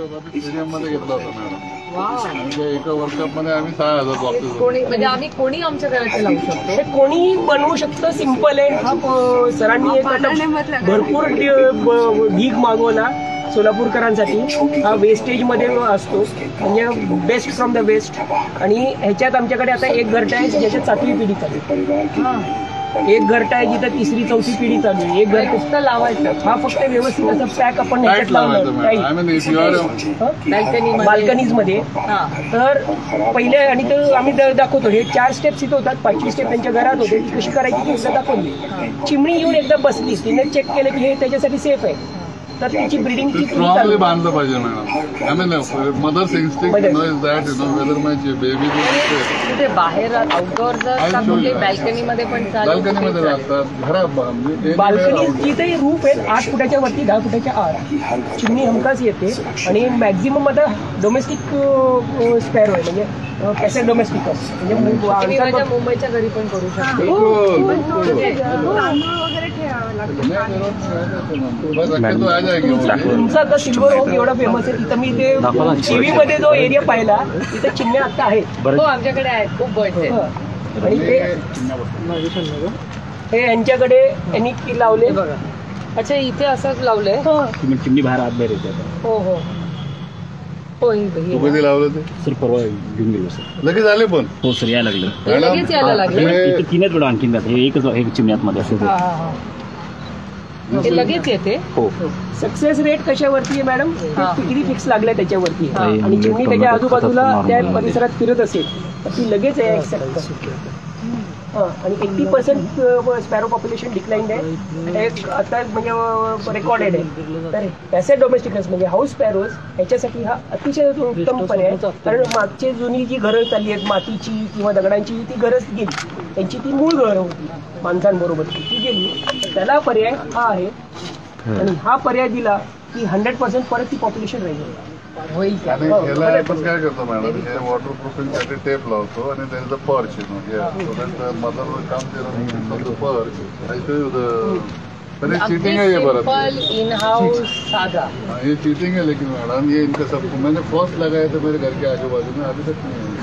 कोणी बनवू शकतं, सिंपल आहे. सरांनी भरपूर ढीग मागवला सोलापूरकरांसाठी. हा वेस्टेज मध्ये असतो, म्हणजे बेस्ट फ्रॉम द वेस्ट. आणि ह्याच्यात आमच्याकडे आता एक घरटा आहे ज्याच्यात 7वी पिढी चालू, एक घरटा आहे जिथं 3री 4थी पिढी चालू आहे. एक घर फक्त लावायचं, हा फक्त व्यवस्थित असं पॅक आपण ह्याच्यात लावलं बाल्कनीज मध्ये. तर पहिले आणि ते आम्ही दाखवतो, हे 4 स्टेप्स इथं होतात, 5वी स्टेप त्यांच्या घरात होते. ती कशी करायची ती एकदा दाखवली. चिमणी येऊन एकदा बसली, तिने चेक केलं की हे त्याच्यासाठी सेफ आहे, तर त्याची ब्रीडिंग स्ट्रॉंगली बांधलं पाहिजे madam. Mother's instinct knows that is whether my baby कुठे बाहेर आउटडोअर जर कुठे बाल्कनीमध्ये पण चालू बाल्कनीमध्ये असतात घरात. बाल्कनी जिथे रूफ आहे 8 फुटाच्या वरती, 10 फुटाच्या आत चिमणी हमखास येते. आणि मॅक्झिमम आता डोमेस्टिक स्पॅरो आहे, म्हणजे कॅसे डोमेस्टिक असतो, म्हणजे मुंबईच्या घरी पण करू शकतो. तुमचा आता सिल्वर ओक एवढा फेमस आहे, तिथं मी ते टीव्ही मध्ये जो एरिया पाहिला तिथं चिमण्या आता आहेत. हो आमच्याकडे आहेत, खूप बर्ड आहेत. आणि ते यांच्याकडे यांनी लावले बघा. अच्छा इथे असंच लावलंय चिमणी बाहेर आत बाहेर येते. हो हो हो कधी लावलं ते सर, परवा घेऊन गेलो सर, लगेच आले पण. हो सर यायला लागले 3च वेळा आणखीन जात, एकच एक चिमण्यात मध्ये असं ते लगेच येते. हो सक्सेस रेट कशावरती आहे मॅडम, किती फिक्स लागलाय त्याच्यावरती. आणि चिमणी त्याच्या आजूबाजूला त्या परिसरात फिरत असेल तर ती लगेच आहे. आणि 80% स्पॅरो पॉप्युलेशन डिक्लाइन आहे आता, म्हणजे रेकॉर्डेड आहे. तर पॅसे डोमेस्टिकस म्हणजे हाऊस स्पॅरोज ह्याच्यासाठी हा अतिशय उत्तम पर्याय. कारण मागची जुनी जी घरं चालली आहेत मातीची किंवा दगडांची, ती घरच गेली, त्यांची ती मूळ घरं होती माणसांबरोबर, ती गेली. त्याला पर्याय हा आहे, आणि हा पर्याय दिला की 100% परत ती पॉप्युलेशन राहील. आपण काय करतो मॅडम, हे वॉटर प्रूफिंग साठी टेप लावतो आणि त्याचं पर्च चिटिंग आहे. बरं इन हाउस साधा ये चिटिंग आहे, लेकिन मॅडम ये इनका सब मैंने फर्स्ट लगाया तो मेरे घर के आजू बाजू में अभी तक नहीं.